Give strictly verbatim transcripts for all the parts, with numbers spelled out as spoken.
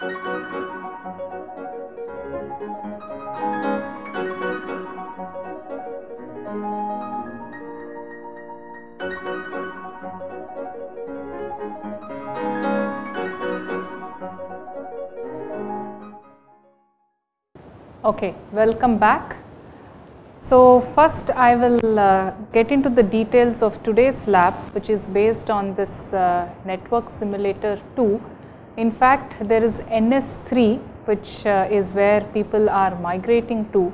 Okay, welcome back. So first I will uh, get into the details of today's lab, which is based on this uh, network simulator two. In fact, there is N S three, which uh, is where people are migrating to,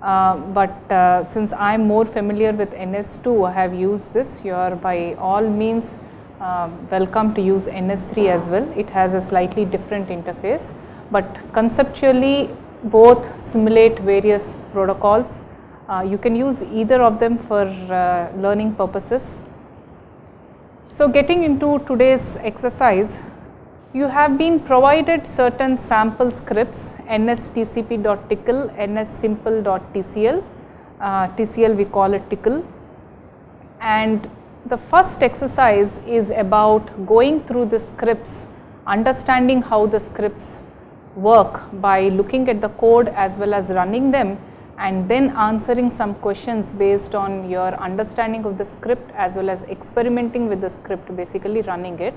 uh, but uh, since I am more familiar with N S two, I have used this. You are by all means uh, welcome to use N S three as well. It has a slightly different interface, but conceptually both simulate various protocols. Uh, you can use either of them for uh, learning purposes. So getting into today's exercise, you have been provided certain sample scripts: N S T C P dot tickle, N S simple dot T C L, uh, T C L we call it tickle. And the first exercise is about going through the scripts, understanding how the scripts work by looking at the code as well as running them, and then answering some questions based on your understanding of the script as well as experimenting with the script, basically running it.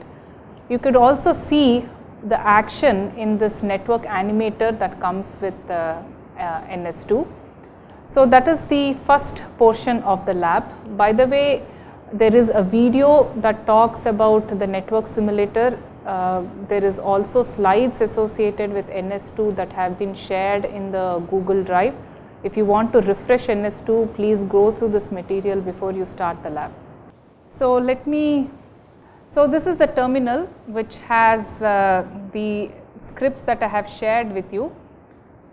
You could also see the action in this network animator that comes with uh, uh, N S two. So that is the first portion of the lab. By the way, there is a video that talks about the network simulator. Uh, there is also slides associated with N S two that have been shared in the Google Drive. If you want to refresh N S two, please go through this material before you start the lab. So let me, so this is the terminal which has uh, the scripts that I have shared with you,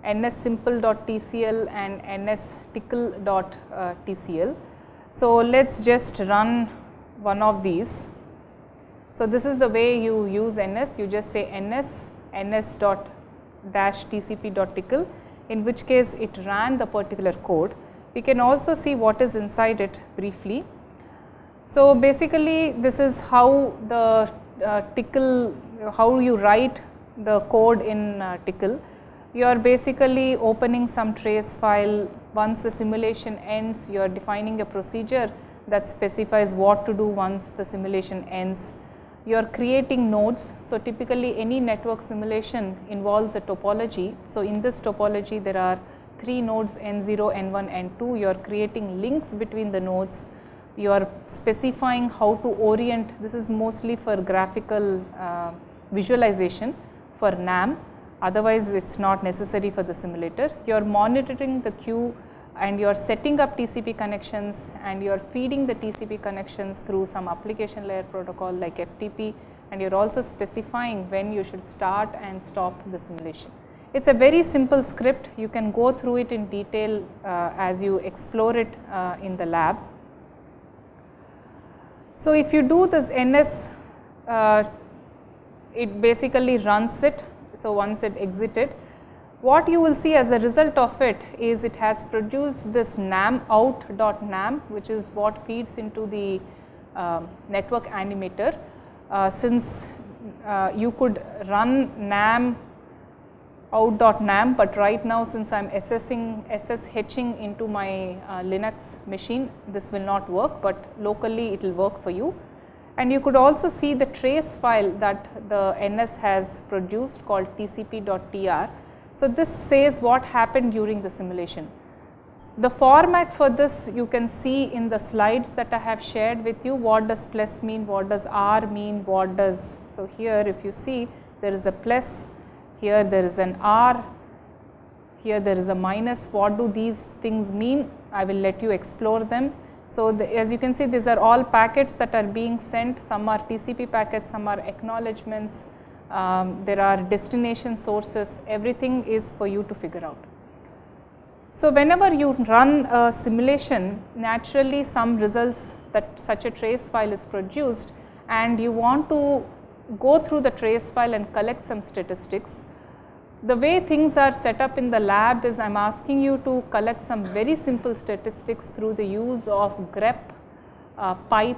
N S simple dot T C L and N S tickle dot T C L. So let's just run one of these. So this is the way you use N S. You just say N S, N S dot dash T C P dot tickle, in which case it ran the particular code. We can also see what is inside it briefly. So basically this is how the uh, tickle, how you write the code in uh, tickle. You are basically opening some trace file. Once the simulation ends, you are defining a procedure that specifies what to do once the simulation ends. You are creating nodes. So typically any network simulation involves a topology. So in this topology there are three nodes, N zero, N one, N two. You are creating links between the nodes. You are specifying how to orient. This is mostly for graphical uh, visualization for NAM, otherwise it is not necessary for the simulator. You are monitoring the queue, and you are setting up T C P connections, and you are feeding the T C P connections through some application layer protocol like F T P, and you are also specifying when you should start and stop the simulation. It is a very simple script. You can go through it in detail uh, as you explore it uh, in the lab. So if you do this N S, uh, it basically runs it. So once it exited, what you will see as a result of it is it has produced this NAM out dot NAM, which is what feeds into the uh, network animator. Uh, since uh, you could run NAM out dot NAM, but right now since I am S S H ing into my uh, Linux machine, this will not work, but locally it will work for you. And you could also see the trace file that the N S has produced called T C P dot T R. So this says what happened during the simulation. The format for this you can see in the slides that I have shared with you. What does plus mean, what does R mean, what does, so here if you see there is a plus, here there is an R, here there is a minus. What do these things mean? I will let you explore them. So the, as you can see, these are all packets that are being sent. Some are T C P packets, some are acknowledgements. Um, there are destination sources. Everything is for you to figure out. So whenever you run a simulation, naturally some results that such a trace file is produced, and you want to go through the trace file and collect some statistics. The way things are set up in the lab is I am asking you to collect some very simple statistics through the use of grep, uh, pipe,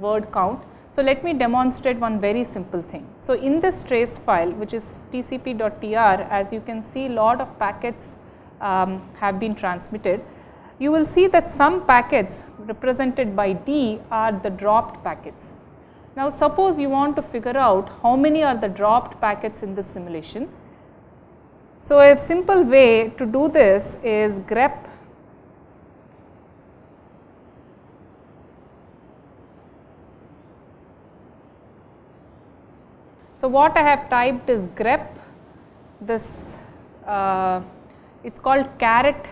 word count. So let me demonstrate one very simple thing. So in this trace file, which is T C P dot T R, as you can see, lot of packets um, have been transmitted. You will see that some packets represented by D are the dropped packets. Now suppose you want to figure out how many are the dropped packets in this simulation. So a simple way to do this is grep So what I have typed is grep, this uh, it is called caret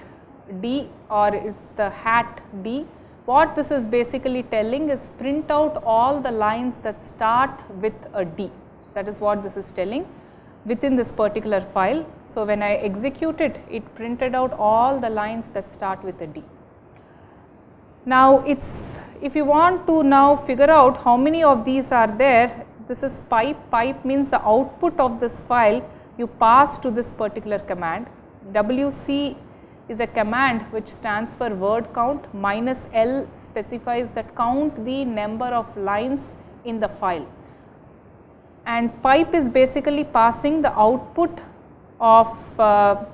D, or it is the hat D. What this is basically telling is print out all the lines that start with a D. That is what this is telling within this particular file. So when I execute it, it printed out all the lines that start with a D. Now it's, if you want to now figure out how many of these are there, this is pipe. Pipe means the output of this file you pass to this particular command. W C is a command which stands for word count, minus L specifies that count the number of lines in the file. And pipe is basically passing the output of uh,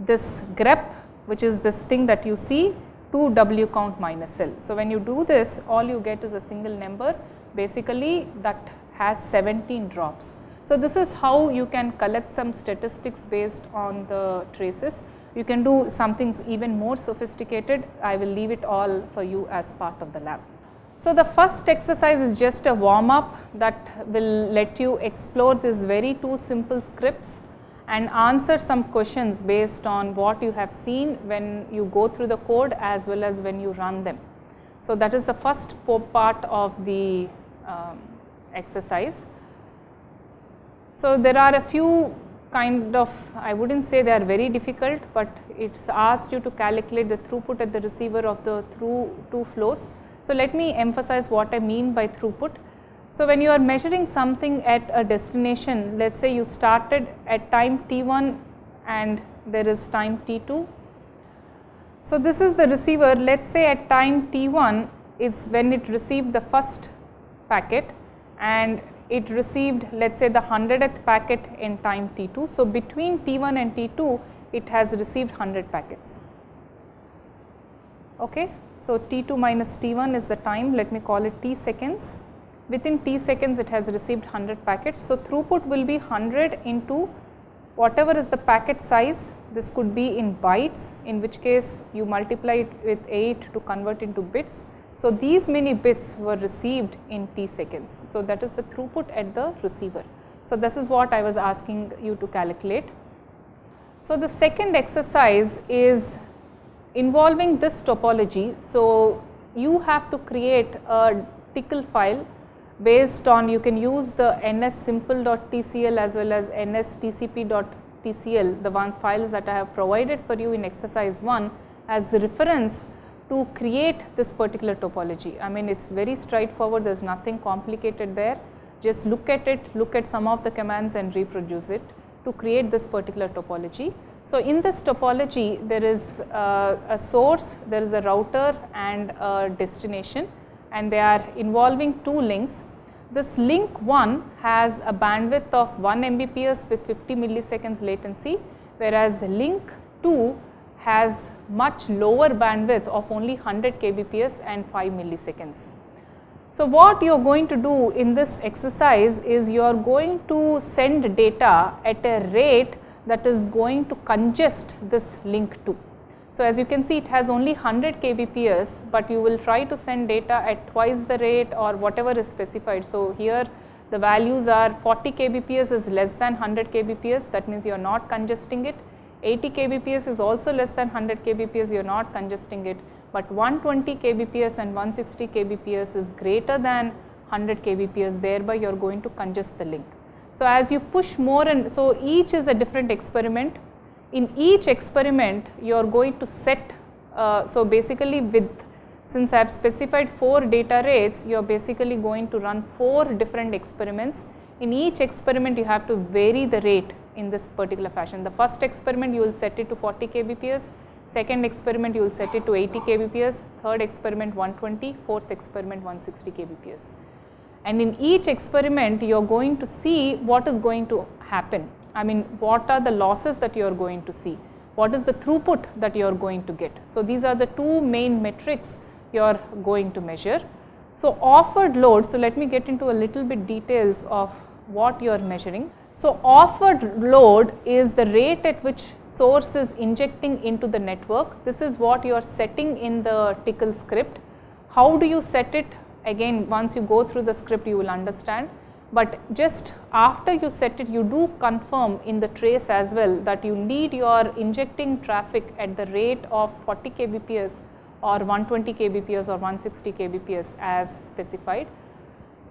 this grep, which is this thing that you see, to W count minus L. So when you do this, all you get is a single number, basically that has seventeen drops. So this is how you can collect some statistics based on the traces. You can do some things even more sophisticated. I will leave it all for you as part of the lab. So the first exercise is just a warm up that will let you explore these very two simple scripts and answer some questions based on what you have seen when you go through the code as well as when you run them. So that is the first part of the um, exercise. So there are a few kind of, I wouldn't say they are very difficult, but it's asked you to calculate the throughput at the receiver of the through two flows. So let me emphasize what I mean by throughput. So when you are measuring something at a destination, let's say you started at time T one and there is time T two. So this is the receiver. Let's say at time T one is when it received the first packet, and it received, let's say, the hundredth packet in time T two. So between T one and T two, it has received one hundred packets. Okay, so T two minus T one is the time, let me call it T seconds. Within T seconds, it has received one hundred packets. So throughput will be one hundred into whatever is the packet size. This could be in bytes, in which case you multiply it with eight to convert into bits. So these many bits were received in T seconds. So that is the throughput at the receiver. So this is what I was asking you to calculate. So the second exercise is involving this topology. So you have to create a tickle file based on, you can use the N S simple dot T C L as well as N S T C P dot T C L, the one files that I have provided for you in exercise one as a reference to create this particular topology. I mean, it is very straightforward, there is nothing complicated there. Just look at it, look at some of the commands and reproduce it to create this particular topology. So in this topology, there is uh, a source, there is a router and a destination, and they are involving two links. This link one has a bandwidth of one M B P S with fifty milliseconds latency, whereas link two has much lower bandwidth of only one hundred K B P S and five milliseconds. So what you are going to do in this exercise is you are going to send data at a rate that is going to congest this link two. So as you can see, it has only one hundred K B P S, but you will try to send data at twice the rate or whatever is specified. So here the values are forty K B P S is less than one hundred K B P S, that means you are not congesting it. eighty K B P S is also less than one hundred K B P S, you are not congesting it, but one twenty K B P S and one sixty K B P S is greater than one hundred K B P S, thereby you are going to congest the link. So as you push more, and so each is a different experiment. In each experiment you are going to set, uh, so basically with, since I have specified four data rates, you are basically going to run four different experiments. In each experiment you have to vary the rate in this particular fashion. The first experiment you will set it to forty K B P S, second experiment you will set it to eighty K B P S, third experiment one twenty, fourth experiment one sixty K B P S. and in each experiment you are going to see what is going to happen. I mean, what are the losses that you are going to see, what is the throughput that you are going to get. So, these are the two main metrics you are going to measure. So, offered load, so let me get into a little bit details of what you are measuring. So, offered load is the rate at which source is injecting into the network. This is what you are setting in the tickle script. How do you set it? Again, once you go through the script you will understand, but just after you set it you do confirm in the trace as well that you need your injecting traffic at the rate of forty K B P S or one twenty K B P S or one sixty K B P S as specified.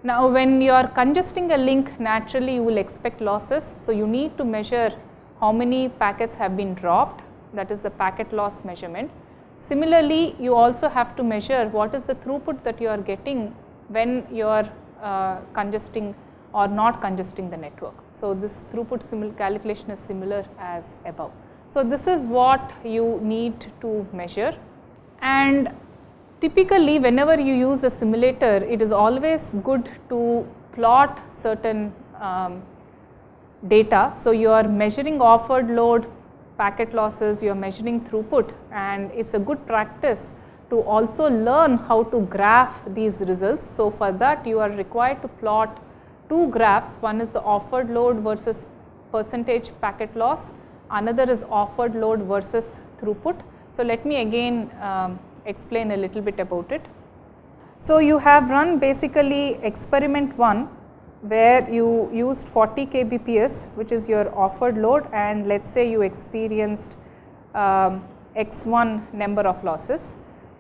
Now, when you are congesting a link, naturally you will expect losses. So, you need to measure how many packets have been dropped, that is the packet loss measurement. Similarly, you also have to measure what is the throughput that you are getting when you are uh, congesting or not congesting the network. So, this throughput simul calculation is similar as above. So, this is what you need to measure, and typically whenever you use a simulator, it is always good to plot certain um, data. So, you are measuring offered load, packet losses, you are measuring throughput, and it is a good practice to also learn how to graph these results. So, for that you are required to plot two graphs, one is the offered load versus percentage packet loss, another is offered load versus throughput. So, let me again um, explain a little bit about it. So, you have run basically experiment one where you used forty K B P S, which is your offered load, and let us say you experienced um, x one number of losses.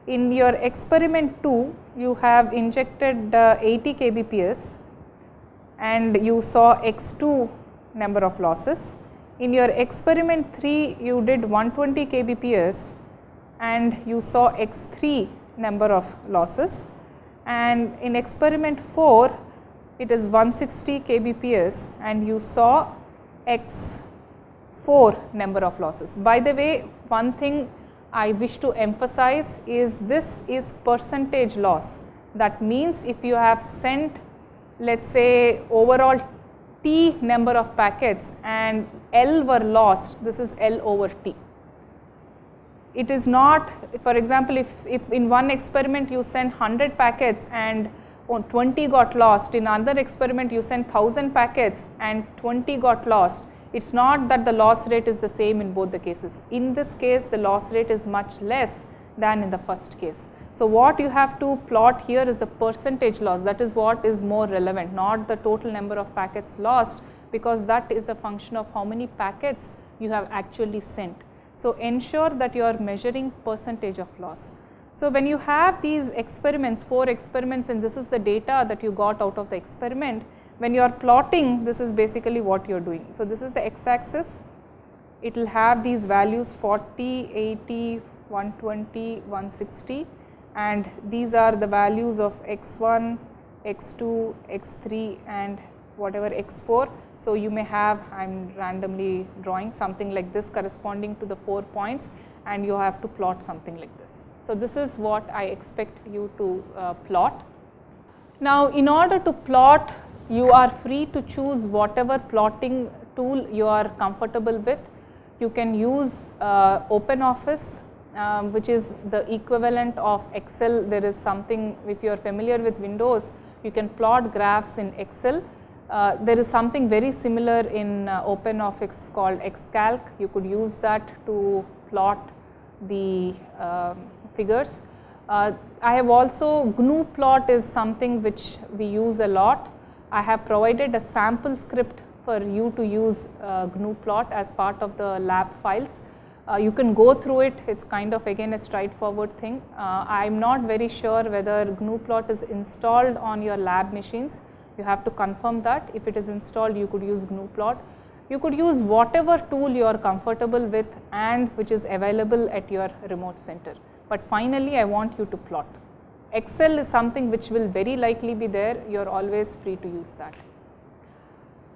In your experiment two, you have injected uh, eighty K B P S and you saw x two number of losses. In your experiment three, you did one twenty K B P S and you saw x three number of losses, and in experiment four it is one sixty K B P S and you saw x four number of losses. By the way, one thing I wish to emphasize is this is percentage loss. That means if you have sent, let us say, overall T number of packets and L were lost, this is L over T. It is not, for example, if, if in one experiment you send one hundred packets and twenty got lost, in another experiment you send one thousand packets and twenty got lost, it is not that the loss rate is the same in both the cases. In this case the loss rate is much less than in the first case. So, what you have to plot here is the percentage loss, that is what is more relevant, not the total number of packets lost, because that is a function of how many packets you have actually sent. So, ensure that you are measuring percentage of loss. So, when you have these experiments, four experiments, and this is the data that you got out of the experiment, when you are plotting, this is basically what you are doing. So, this is the x axis, it will have these values forty, eighty, one twenty, one sixty, and these are the values of x one, x two, x three and whatever x four. So, you may have, I am randomly drawing something like this corresponding to the four points, and you have to plot something like this. So, this is what I expect you to uh, plot. Now, in order to plot, you are free to choose whatever plotting tool you are comfortable with. You can use uh, OpenOffice, um, which is the equivalent of Excel. There is something, if you are familiar with Windows, you can plot graphs in Excel. Uh, there is something very similar in uh, OpenOffice called Xcalc. You could use that to plot the uh, figures. Uh, I have also, G N U plot is something which we use a lot. I have provided a sample script for you to use uh, G N U plot as part of the lab files. Uh, you can go through it, it is kind of again a straightforward thing. Uh, I am not very sure whether G N U plot is installed on your lab machines. You have to confirm that. If it is installed, you could use G N U plot. You could use whatever tool you are comfortable with and which is available at your remote center. But finally, I want you to plot. Excel is something which will very likely be there, you are always free to use that.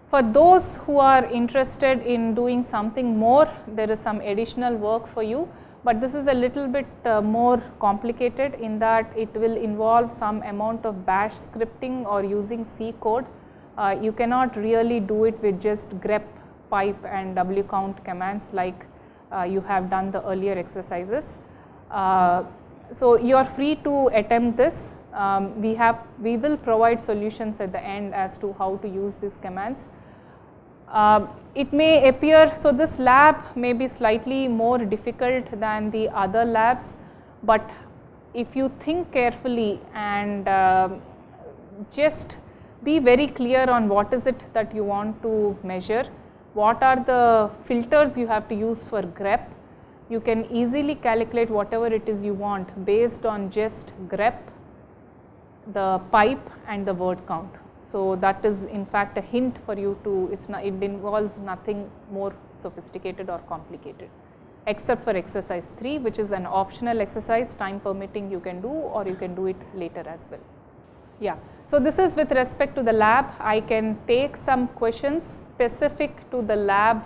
For those who are interested in doing something more, there is some additional work for you. but this is a little bit uh, more complicated in that it will involve some amount of bash scripting or using C code. Uh, you cannot really do it with just grep, pipe and wcount commands like uh, you have done the earlier exercises. Uh, so you are free to attempt this. Um, we have, we will provide solutions at the end as to how to use these commands. Uh, it may appear, so this lab may be slightly more difficult than the other labs, but if you think carefully and uh, just be very clear on what is it that you want to measure, what are the filters you have to use for grep, you can easily calculate whatever it is you want based on just grep, the pipe and the word count. So that is in fact a hint for you to, it's not, it involves nothing more sophisticated or complicated except for exercise three, which is an optional exercise, time permitting you can do, or you can do it later as well. Yeah. So this is with respect to the lab. I can take some questions specific to the lab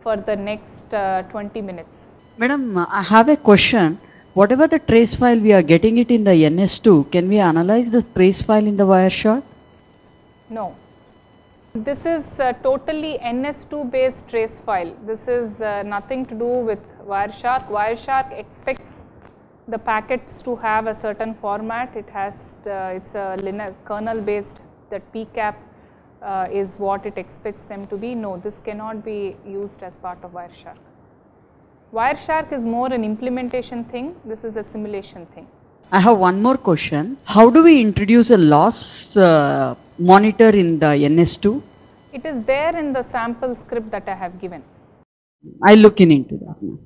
for the next uh, twenty minutes. Madam, I have a question. Whatever the trace file we are getting it in the N S two, can we analyze this trace file in the Wireshark? No. This is uh, totally N S two based trace file. This is uh, nothing to do with Wireshark. Wireshark expects the packets to have a certain format. It has, uh, it's a linear kernel based, that P CAP uh, is what it expects them to be. No, this cannot be used as part of Wireshark. Wireshark is more an implementation thing, this is a simulation thing. I have one more question. How do we introduce a loss uh, monitor in the N S two? It is there in the sample script that I have given. I will look in into that.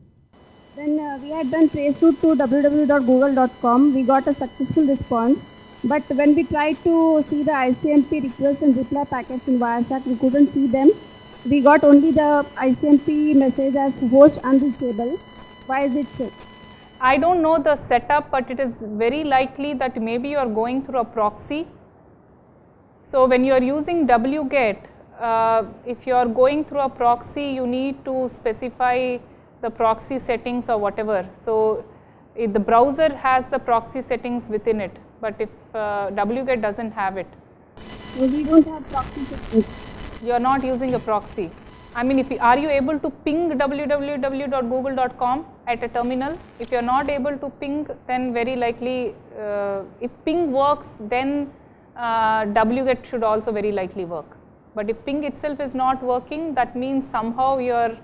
When uh, we had done traceroute to w w w dot google dot com, we got a successful response. But when we tried to see the I C M P request and reply packets in Wireshark, we couldn't see them. We got only the I C M P message as host unreachable. Why is it so? I don't know the setup, but it is very likely that maybe you are going through a proxy. So when you are using wget, uh, if you are going through a proxy, you need to specify the proxy settings or whatever. So if the browser has the proxy settings within it, but if uh, wget doesn't have it. So we don't have proxy settings. You are not using a proxy. I mean, if you, are you able to ping w w w dot google dot com at a terminal? If you are not able to ping, then very likely uh, if ping works, then uh, wget should also very likely work. But if ping itself is not working, that means somehow you are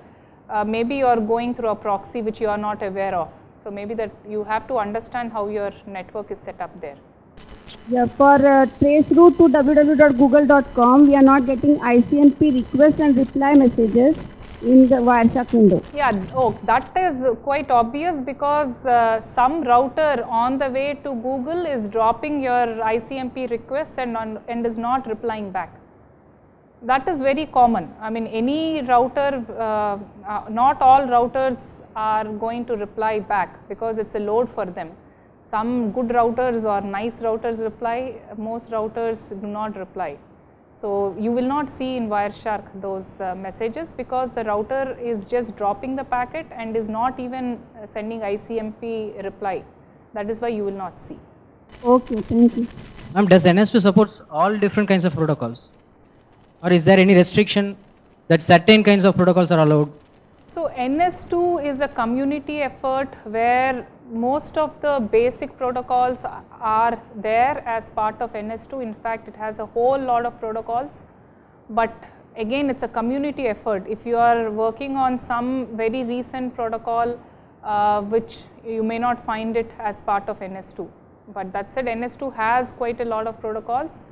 uh, maybe you are going through a proxy which you are not aware of. So maybe that you have to understand how your network is set up there. Yeah, for uh, traceroute to w w w dot google dot com, we are not getting I C M P request and reply messages in the Wireshark window. Yeah, oh, that is quite obvious because uh, some router on the way to Google is dropping your I C M P request and, on, and is not replying back. That is very common. I mean, any router, uh, uh, not all routers are going to reply back because it is a load for them. Some good routers or nice routers reply, most routers do not reply. So you will not see in Wireshark those uh, messages because the router is just dropping the packet and is not even sending I C M P reply. That is why you will not see. Okay, thank you. Ma'am, does N S two supports all different kinds of protocols, or is there any restriction that certain kinds of protocols are allowed? So N S two is a community effort where most of the basic protocols are there as part of N S two. In fact, it has a whole lot of protocols, but again it is a community effort. If you are working on some very recent protocol uh, which you may not find it as part of N S two, but that said, N S two has quite a lot of protocols.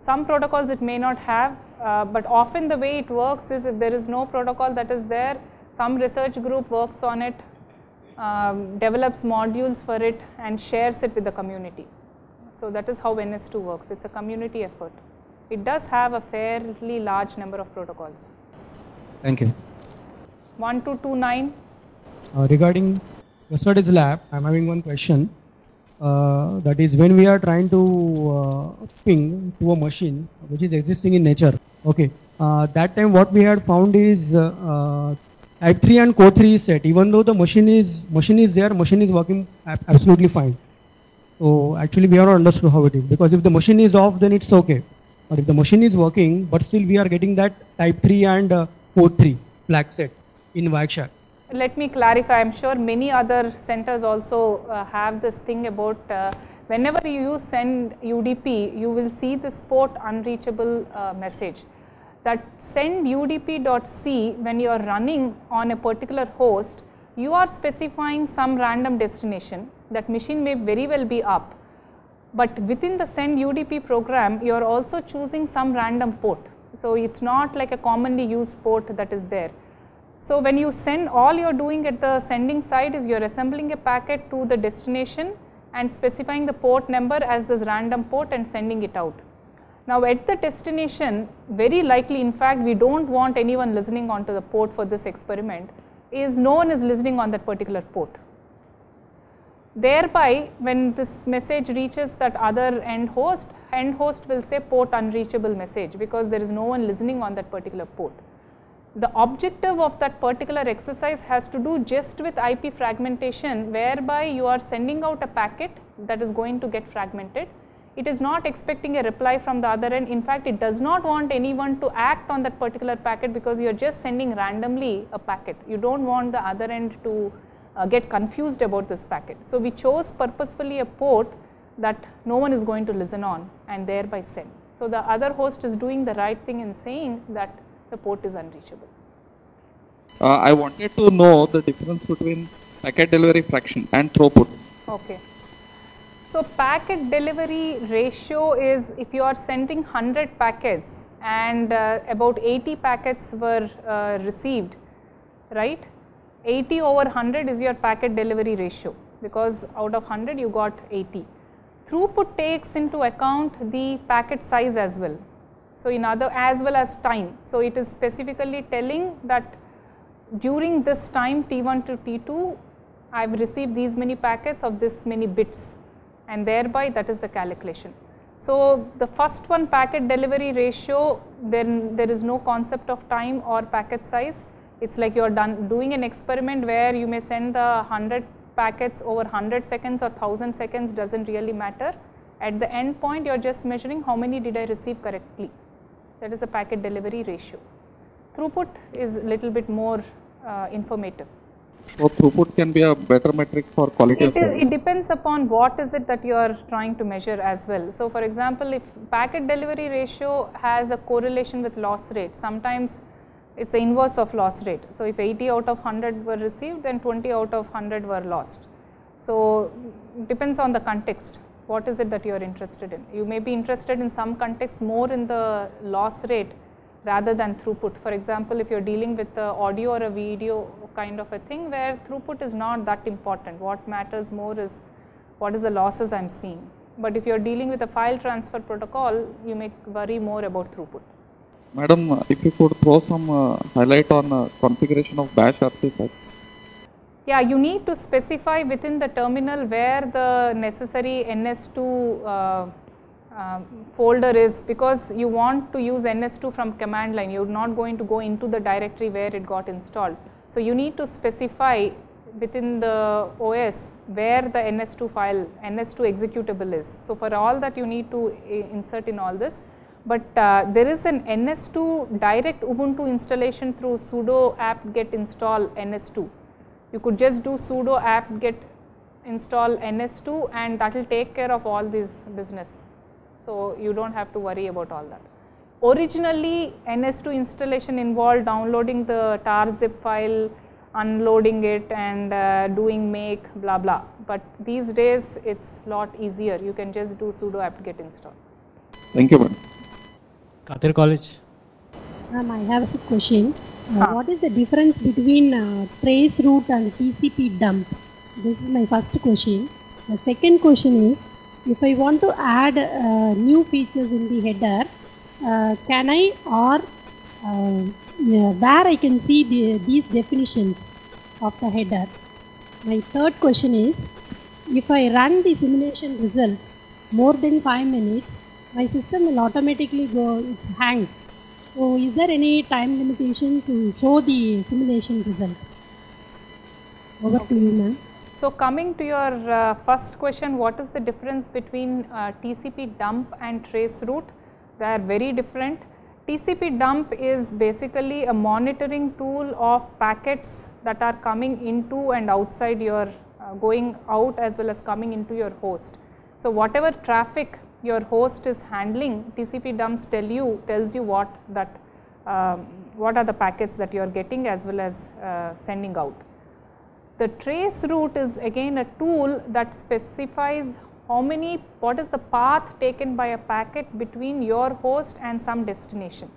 Some protocols it may not have, uh, but often the way it works is if there is no protocol that is there, some research group works on it, um, develops modules for it and shares it with the community. So that is how N S two works. It is a community effort. It does have a fairly large number of protocols. Thank you. one two two nine. Uh, regarding yesterday's lab, I am having one question. Uh, that is, when we are trying to uh, ping to a machine which is existing in nature, okay, uh, that time what we had found is uh, uh, Type three and Core three is set. Even though the machine is machine is there, machine is working absolutely fine. So actually we are not understood how it is, because if the machine is off, then it's okay. But if the machine is working, but still we are getting that Type three and uh, Core three flag set in Wireshark. Let me clarify. I am sure many other centers also uh, have this thing about uh, whenever you send U D P, you will see this port unreachable uh, message. That send U D P dot C, when you are running on a particular host, you are specifying some random destination. That machine may very well be up, but within the send U D P program, you are also choosing some random port. So it's not like a commonly used port that is there. So when you send, all you are doing at the sending side is you are assembling a packet to the destination and specifying the port number as this random port and sending it out. Now at the destination, very likely, in fact we do not want anyone listening onto the port for this experiment, is no one is listening on that particular port. Thereby, when this message reaches that other end host, end host will say port unreachable message, because there is no one listening on that particular port. The objective of that particular exercise has to do just with I P fragmentation, whereby you are sending out a packet that is going to get fragmented. It is not expecting a reply from the other end. In fact, it does not want anyone to act on that particular packet, because you are just sending randomly a packet. You do not want the other end to uh, get confused about this packet. So we chose purposefully a port that no one is going to listen on and thereby send. So the other host is doing the right thing in saying that the port is unreachable. Uh, I wanted to know the difference between packet delivery fraction and throughput. Okay. So packet delivery ratio is, if you are sending one hundred packets and uh, about eighty packets were uh, received, right? eighty over one hundred is your packet delivery ratio, because out of one hundred you got eighty. Throughput takes into account the packet size as well. So in other, as well as time. So it is specifically telling that during this time T one to T two, I have received these many packets of this many bits, and thereby that is the calculation. So the first one, packet delivery ratio, then there is no concept of time or packet size. It is like you are done doing an experiment where you may send the one hundred packets over one hundred seconds or one thousand seconds, does not really matter. At the end point, you are just measuring how many did I receive correctly. That is a packet delivery ratio. Throughput is little bit more uh, informative. So throughput can be a better metric for quality of service. It depends upon what is it that you are trying to measure as well. So for example, if packet delivery ratio has a correlation with loss rate, sometimes it is the inverse of loss rate. So if eighty out of one hundred were received, then twenty out of one hundred were lost. So depends on the context. What is it that you are interested in? You may be interested in some context more in the loss rate rather than throughput. For example, if you are dealing with a audio or a video kind of a thing where throughput is not that important, what matters more is what is the losses I am seeing. But if you are dealing with a file transfer protocol, you may worry more about throughput. Madam, if you could throw some uh, highlight on uh, configuration of bash R C. Yeah, you need to specify within the terminal where the necessary N S two uh, uh, folder is, because you want to use N S two from command line. You are not going to go into the directory where it got installed. So you need to specify within the O S where the N S two file, N S two executable is. So for all that you need to insert in all this. But uh, there is an N S two direct Ubuntu installation through sudo apt-get install N S two. You could just do sudo apt-get install N S two and that will take care of all this business. So you do not have to worry about all that. Originally, N S two installation involved downloading the tar zip file, unloading it and uh, doing make blah blah. But these days it is lot easier. You can just do sudo apt-get install. Thank you, ma'am. Kathir College. Ma'am, I have a question. Uh, what is the difference between uh, trace route and T C P dump? This is my first question. The second question is, if I want to add uh, new features in the header, uh, can I or uh, yeah, where I can see the, these definitions of the header? My third question is, if I run the simulation result more than five minutes, my system will automatically go, it's hanged. So is there any time limitation to show the simulation result? Over okay. to you, ma'am. So coming to your uh, first question, what is the difference between uh, T C P dump and trace route? They are very different. T C P dump is basically a monitoring tool of packets that are coming into and outside your uh, going out as well as coming into your host. So whatever traffic your host is handling, T C P dumps tell you tells you what that uh, what are the packets that you are getting as well as uh, sending out. The trace route is again a tool that specifies how many, what is the path taken by a packet between your host and some destination.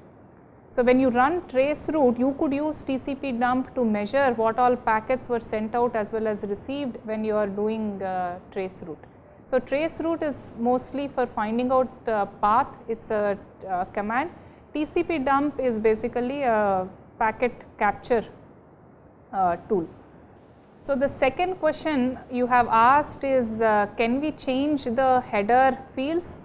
So when you run trace route, you could use T C P dump to measure what all packets were sent out as well as received when you are doing uh, trace route. So trace route is mostly for finding out uh, path, it is a uh, command. T C P dump is basically a packet capture uh, tool. So the second question you have asked is uh, can we change the header fields?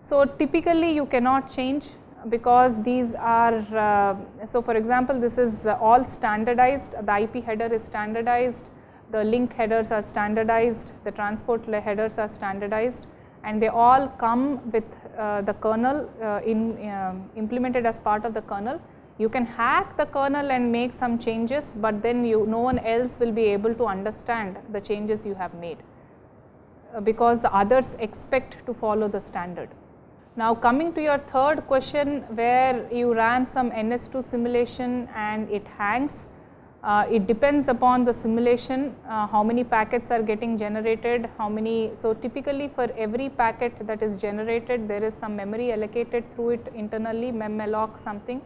So typically you cannot change because these are, uh, so for example this is uh, all standardized, the I P header is standardized, the link headers are standardized, the transport headers are standardized, and they all come with uh, the kernel uh, in, uh, implemented as part of the kernel. You can hack the kernel and make some changes, but then you, no one else will be able to understand the changes you have made uh, because the others expect to follow the standard. Now coming to your third question where you ran some N S two simulation and it hangs, uh, it depends upon the simulation, uh, how many packets are getting generated, how many. So typically for every packet that is generated there is some memory allocated through it internally, memalloc something.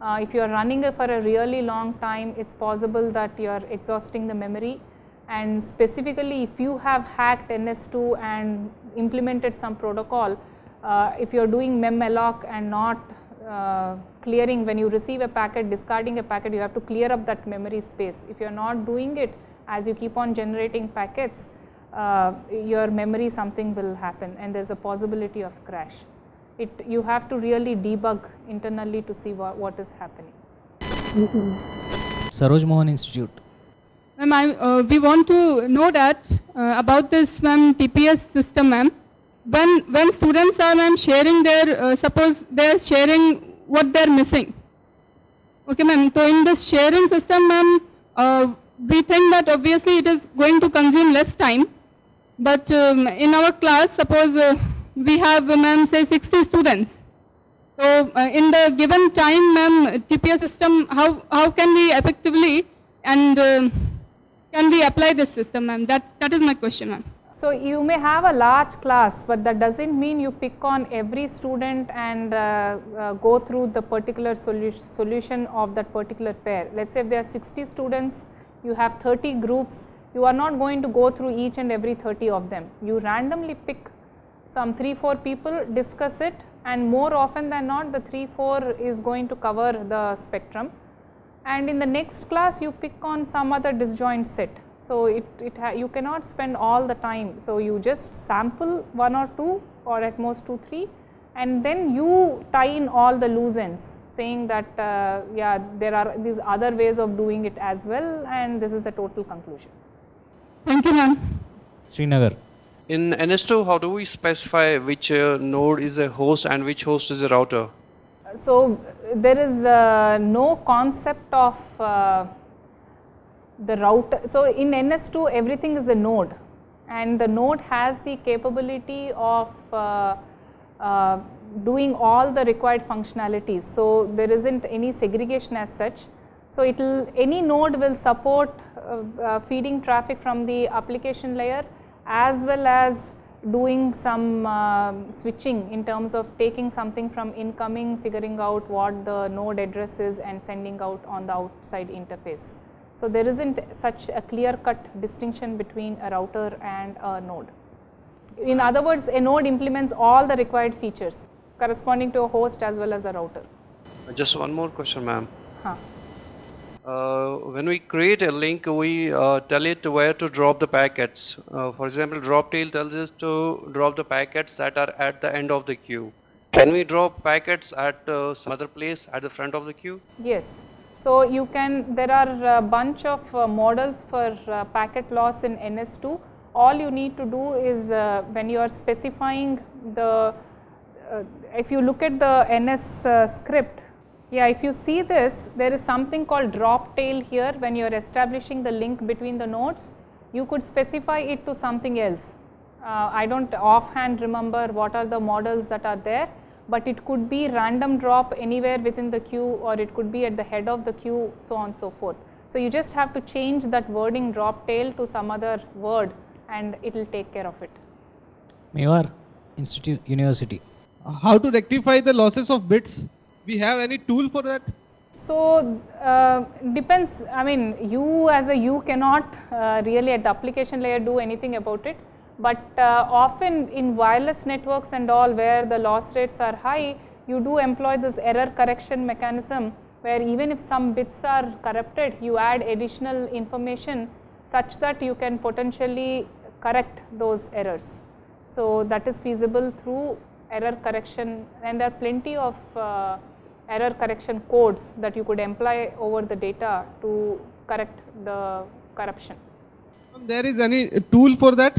Uh, if you are running for a really long time, it is possible that you are exhausting the memory, and specifically if you have hacked N S two and implemented some protocol, uh, if you are doing memalloc and not uh, clearing, when you receive a packet, discarding a packet, you have to clear up that memory space. If you are not doing it, as you keep on generating packets, uh, your memory something will happen and there is a possibility of crash. It, you have to really debug internally to see what, what is happening. Saroj Mohan Institute. Ma'am, uh, we want to know that uh, about this, ma'am, T P S system, ma'am. When when students are, ma'am, sharing their, uh, suppose they are sharing what they are missing. Okay, ma'am. So in this sharing system, ma'am, uh, we think that obviously it is going to consume less time. But um, in our class, suppose. Uh, we have, ma'am, say sixty students. So uh, in the given time, ma'am, T P S system, how, how can we effectively and uh, can we apply this system, ma'am? That, that is my question, ma'am. So you may have a large class, but that does not mean you pick on every student and uh, uh, go through the particular solu solution of that particular pair. Let us say if there are sixty students, you have thirty groups, you are not going to go through each and every thirty of them. You randomly pick some three four people, discuss it, and more often than not the three four is going to cover the spectrum, and in the next class you pick on some other disjoint set. So it, it ha you cannot spend all the time, so you just sample one or two or at most two three, and then you tie in all the loose ends saying that uh, yeah, there are these other ways of doing it as well, and this is the total conclusion. Thank you, ma'am. Srinagar. In N S two, how do we specify which uh, node is a host and which host is a router? So there is uh, no concept of uh, the router. So in N S two, everything is a node, and the node has the capability of uh, uh, doing all the required functionalities. So there isn't any segregation as such. So it will, any node will support uh, uh, feeding traffic from the application layer, as well as doing some uh, switching in terms of taking something from incoming, figuring out what the node address is and sending out on the outside interface. So there isn't such a clear-cut distinction between a router and a node. In other words, a node implements all the required features corresponding to a host as well as a router. Just one more question, ma'am. Huh. Uh, when we create a link, we uh, tell it where to drop the packets. Uh, for example, drop tail tells us to drop the packets that are at the end of the queue. Can we drop packets at uh, some other place at the front of the queue? Yes. So you can, there are a bunch of uh, models for uh, packet loss in N S two. All you need to do is uh, when you are specifying the, uh, if you look at the N S uh, script, yeah, if you see this, there is something called drop tail here. When you are establishing the link between the nodes, you could specify it to something else. Uh, I do not offhand remember what are the models that are there, but it could be random drop anywhere within the queue, or it could be at the head of the queue, so on so forth. So you just have to change that wording drop tail to some other word and it will take care of it. Mewar, Institute, University. How to rectify the losses of bits? We have any tool for that? So, uh, depends, I mean, you as a you cannot uh, really at the application layer do anything about it, but uh, often in wireless networks and all where the loss rates are high, you do employ this error correction mechanism where even if some bits are corrupted, you add additional information such that you can potentially correct those errors. So, that is feasible through error correction, and there are plenty of uh, error correction codes that you could employ over the data to correct the corruption. There is any tool for that?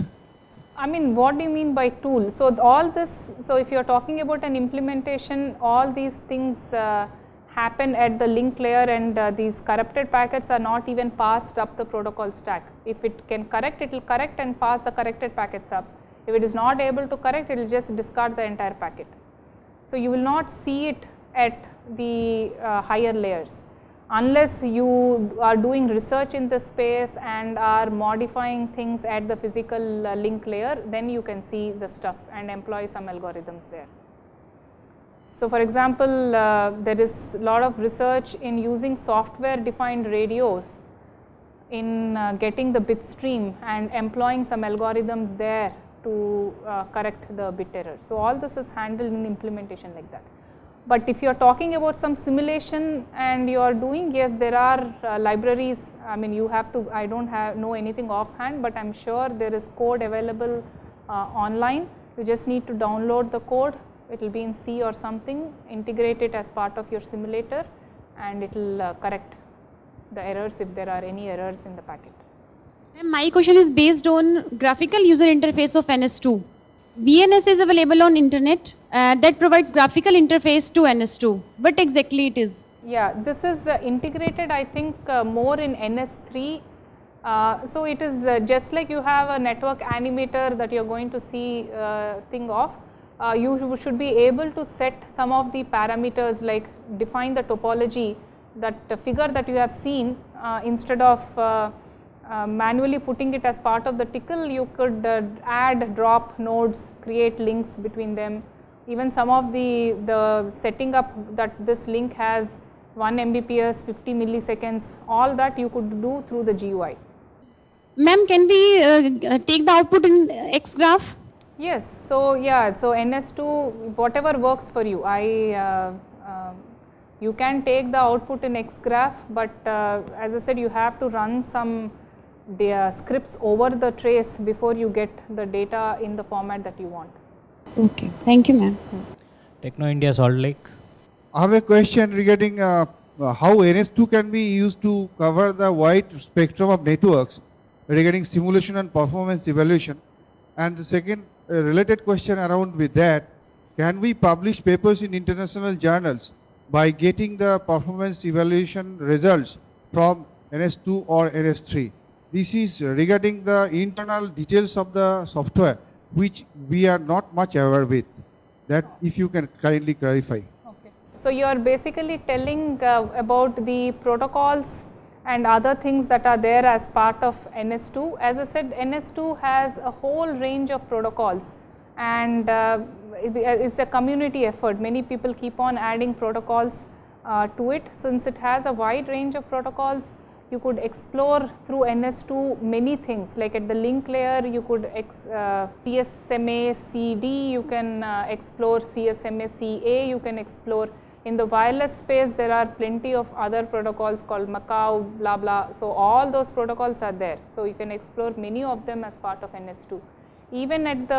I mean, what do you mean by tool? So, all this, so if you are talking about an implementation, all these things uh, happen at the link layer, and uh, these corrupted packets are not even passed up the protocol stack. If it can correct, it will correct and pass the corrected packets up. If it is not able to correct, it will just discard the entire packet. So, you will not see it at the uh, higher layers unless you are doing research in the space and are modifying things at the physical uh, link layer, then you can see the stuff and employ some algorithms there. So, for example, uh, there is a lot of research in using software defined radios in uh, getting the bit stream and employing some algorithms there to uh, correct the bit error. So, all this is handled in implementation like that. But if you are talking about some simulation and you are doing, yes, there are uh, libraries. I mean, you have to, I do not have know anything offhand, but I am sure there is code available uh, online. You just need to download the code, it will be in C or something, integrate it as part of your simulator, and it will uh, correct the errors if there are any errors in the packet. My question is based on graphical user interface of N S two. V N S is available on internet uh, that provides graphical interface to N S two. What exactly it is? Yeah, this is uh, integrated, I think, uh, more in N S three. Uh, so it is uh, just like you have a network animator that you are going to see uh, thing of. Uh, you should be able to set some of the parameters, like define the topology, that uh, figure that you have seen uh, instead of uh, Uh, manually putting it as part of the tickle, you could uh, add, drop nodes, create links between them. Even some of the, the setting up that this link has one megabits per second, fifty milliseconds, all that you could do through the G U I. Ma'am, can we uh, take the output in X graph? Yes. So, yeah, so N S two, whatever works for you. I uh, uh, you can take the output in X graph, but uh, as I said, you have to run some the uh, scripts over the trace before you get the data in the format that you want. Okay, thank you, ma'am. Hmm. Techno India, Salt Lake. I have a question regarding uh, how N S two can be used to cover the wide spectrum of networks regarding simulation and performance evaluation. And the second uh, related question around with that, can we publish papers in international journals by getting the performance evaluation results from N S two or N S three? This is regarding the internal details of the software, which we are not much aware with. That if you can kindly clarify. Okay. So, you are basically telling uh, about the protocols and other things that are there as part of N S two. As I said, N S two has a whole range of protocols, and uh, it is a community effort. Many people keep on adding protocols uh, to it. Since it has a wide range of protocols, you could explore through N S two many things, like at the link layer you could ex, uh, C S M A C D, you can uh, explore C S M A C A, you can explore. In the wireless space there are plenty of other protocols called Macau, blah blah. So, all those protocols are there. So, you can explore many of them as part of N S two. Even at the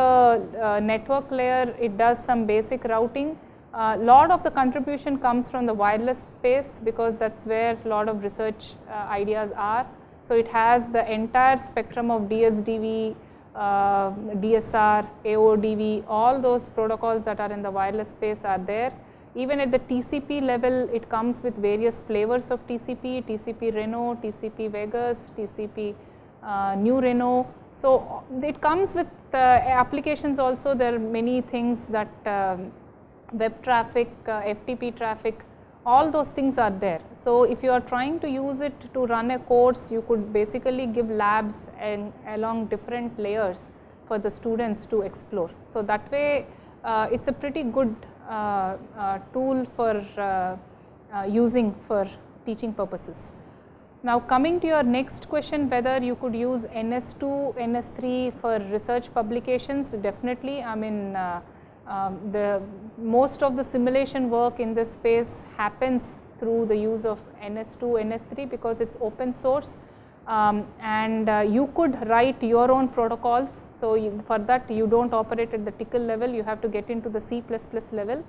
uh, network layer, it does some basic routing. A uh, lot of the contribution comes from the wireless space, because that's where a lot of research uh, ideas are. So it has the entire spectrum of D S D V, uh, D S R, A O D V, all those protocols that are in the wireless space are there. Even at the T C P level, it comes with various flavors of T C P, T C P Reno, T C P Vegas, T C P uh, New Reno. So it comes with uh, applications also. There are many things that um, web traffic, uh, F T P traffic, all those things are there. So if you are trying to use it to run a course, you could basically give labs and along different layers for the students to explore. So that way, uh, it's a pretty good Uh, uh, tool for uh, uh, using for teaching purposes. Now, coming to your next question, whether you could use N S two, N S three for research publications, definitely. I mean, uh, um, the most of the simulation work in this space happens through the use of N S two, N S three, because it's open source, um, and uh, you could write your own protocols. So you, for that, you don't operate at the tickle level, you have to get into the C plus plus level.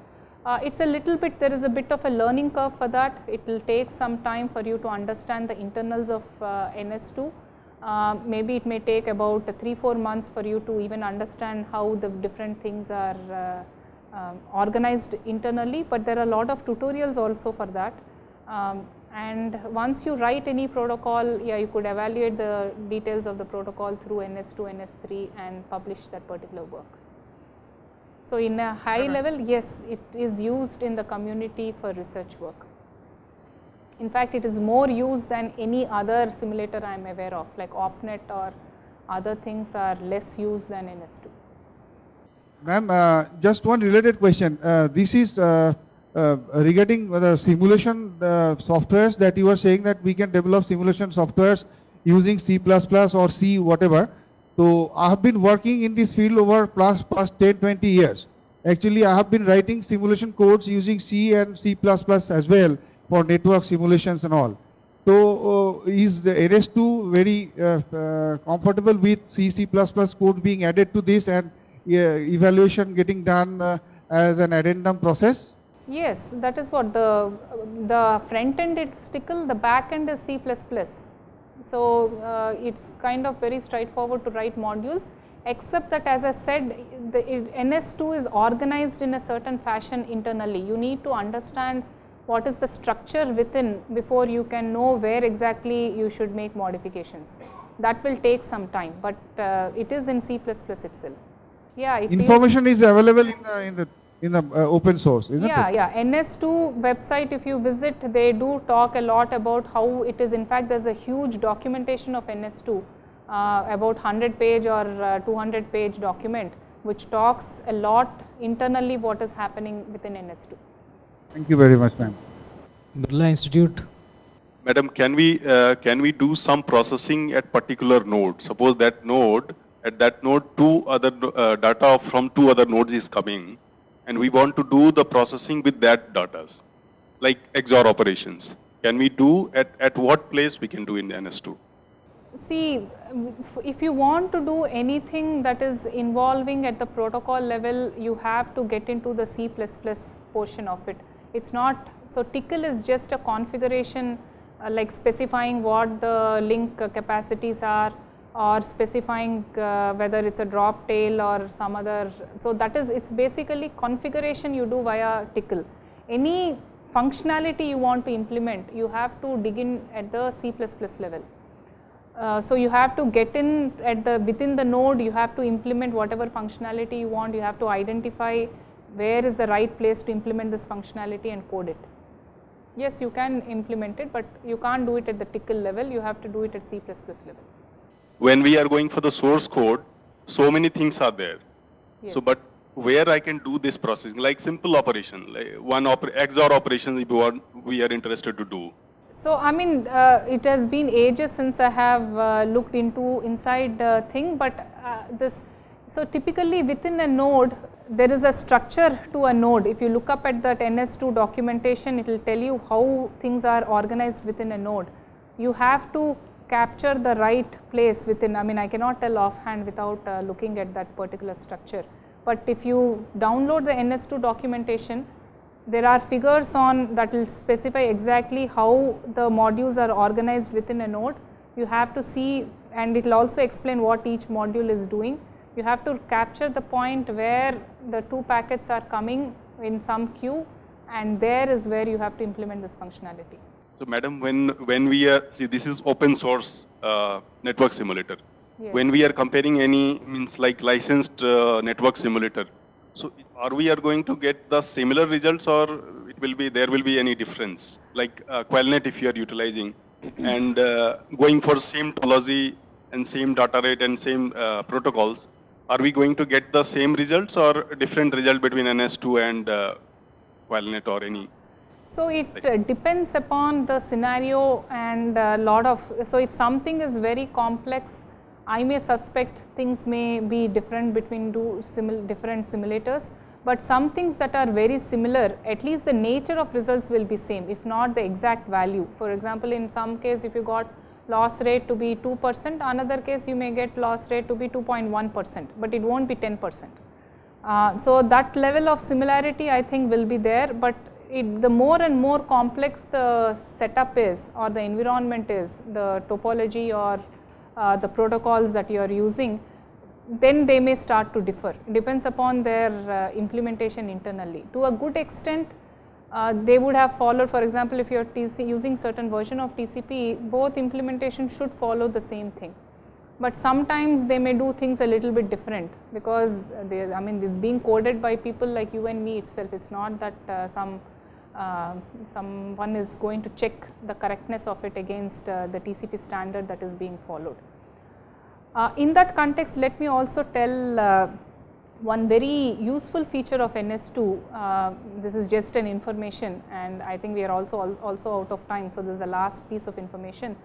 Uh, it's a little bit, there is a bit of a learning curve for that. It will take some time for you to understand the internals of uh, N S two. Uh, maybe it may take about three to four months for you to even understand how the different things are uh, um, organized internally, but there are a lot of tutorials also for that. Um, And once you write any protocol, yeah, you could evaluate the details of the protocol through N S two, N S three and publish that particular work. So in a high level, yes, it is used in the community for research work. In fact, it is more used than any other simulator I am aware of, like Opnet or other things are less used than N S two. Ma'am, uh, just one related question. Uh, this is uh Uh, regarding the simulation uh, softwares that you were saying that we can develop simulation softwares using C plus plus or C whatever. So I have been working in this field over past, past ten to twenty years. Actually, I have been writing simulation codes using C and C plus plus as well for network simulations and all. So uh, is the N S two very uh, uh, comfortable with C, C plus plus code being added to this and uh, evaluation getting done uh, as an addendum process? Yes, that is what the the front end is tickle, the back end is C plus plus. So uh, it's kind of very straightforward to write modules, except that, as I said, the N S two is organized in a certain fashion internally. You need to understand what is the structure within before you can know where exactly you should make modifications. That will take some time, but uh, it is in C plus plus itself. Yeah, information is available in the in the in the uh, open source, isn't yeah, it? Yeah, yeah. N S two website, if you visit, they do talk a lot about how it is. In fact, there is a huge documentation of N S two, uh, about one hundred page or uh, two hundred page document, which talks a lot internally what is happening within N S two. Thank you very much, ma'am. Birla Institute. Madam, can we, uh, can we do some processing at particular node? Suppose that node, at that node, two other uh, data from two other nodes is coming, and we want to do the processing with that data, like X O R operations. Can we do, at, at what place we can do in N S two? See, if you want to do anything that is involving at the protocol level, you have to get into the C plus plus portion of it. It's not, so tickle is just a configuration uh, like specifying what the link capacities are, or specifying uh, whether it's a drop tail or some other. So that is, it's basically configuration you do via tickle. Any functionality you want to implement, you have to dig in at the C plus plus level. Uh, so you have to get in at the, within the node, you have to implement whatever functionality you want, you have to identify where is the right place to implement this functionality and code it. Yes, you can implement it, but you can't do it at the tickle level, you have to do it at C plus plus level. When we are going for the source code, so many things are there. Yes. So, but where I can do this processing, like simple operation, like one oper X O R operation if we are interested to do. So, I mean, uh, it has been ages since I have uh, looked into inside uh, thing, but uh, this, so typically within a node, there is a structure to a node. If you look up at that N S two documentation, it will tell you how things are organized within a node. You have to capture the right place within, I mean I cannot tell offhand without uh, looking at that particular structure. But if you download the N S two documentation, there are figures on that will specify exactly how the modules are organized within a node. You have to see, and it will also explain what each module is doing. You have to capture the point where the two packets are coming in some queue, and there is where you have to implement this functionality. So madam, when, when we are, see this is open source uh, network simulator. Yes. When we are comparing any means like licensed uh, network simulator, so are we are going to get the similar results, or it will be, there will be any difference? Like uh, QualNet if you are utilizing and uh, going for same topology and same data rate and same uh, protocols, are we going to get the same results or different result between N S two and uh, QualNet or any? So it uh, depends upon the scenario and a uh, lot of, so if something is very complex, I may suspect things may be different between two simil different simulators, but some things that are very similar, at least the nature of results will be same, if not the exact value. For example, in some case if you got loss rate to be two percent, another case you may get loss rate to be two point one percent, but it won't be ten percent. Uh, so that level of similarity I think will be there, but it, the more and more complex the setup is or the environment is, the topology or Uh, the protocols that you are using, then they may start to differ. It depends upon their uh, implementation internally. To a good extent, uh, they would have followed, for example, if you are using certain version of T C P, both implementations should follow the same thing. But sometimes they may do things a little bit different, because they, I mean, it's being coded by people like you and me itself. It's not that uh, some Uh, someone is going to check the correctness of it against uh, the T C P standard that is being followed. Uh, in that context, let me also tell uh, one very useful feature of N S two. Uh, this is just an information, and I think we are also al also out of time, so this is the last piece of information.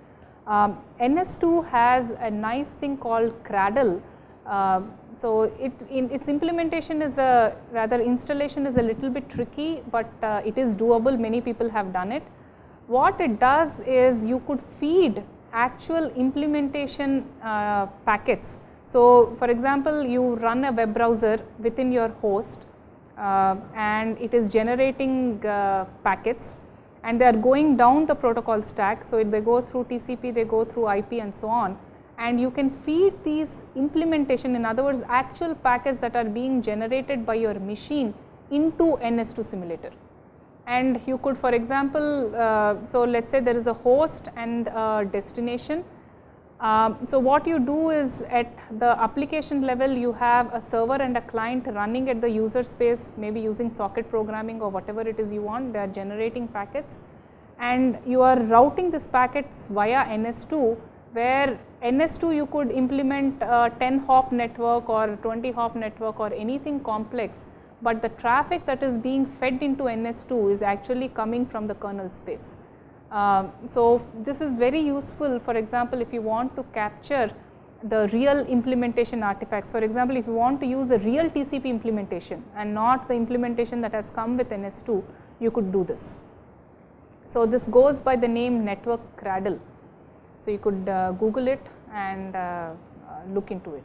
Um, N S two has a nice thing called Cradle. Uh, so it, in its implementation is a rather installation is a little bit tricky, but uh, it is doable, many people have done it. What it does is you could feed actual implementation uh, packets. So for example, you run a web browser within your host uh, and it is generating uh, packets, and they are going down the protocol stack. So if they go through T C P, they go through I P and so on. And you can feed these implementation, in other words actual packets that are being generated by your machine, into N S two simulator. And you could, for example, uh, so let us say there is a host and a destination. Uh, so what you do is, at the application level you have a server and a client running at the user space, maybe using socket programming or whatever it is you want, they are generating packets, and you are routing these packets via N S two, where N S two you could implement a ten hop network or twenty hop network or anything complex, but the traffic that is being fed into N S two is actually coming from the kernel space. Uh, so this is very useful, for example, if you want to capture the real implementation artifacts. For example, if you want to use a real T C P implementation and not the implementation that has come with N S two, you could do this. So this goes by the name Network Cradle. So you could uh, Google it and uh, look into it.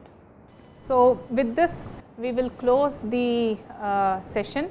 So with this, we will close the uh, session.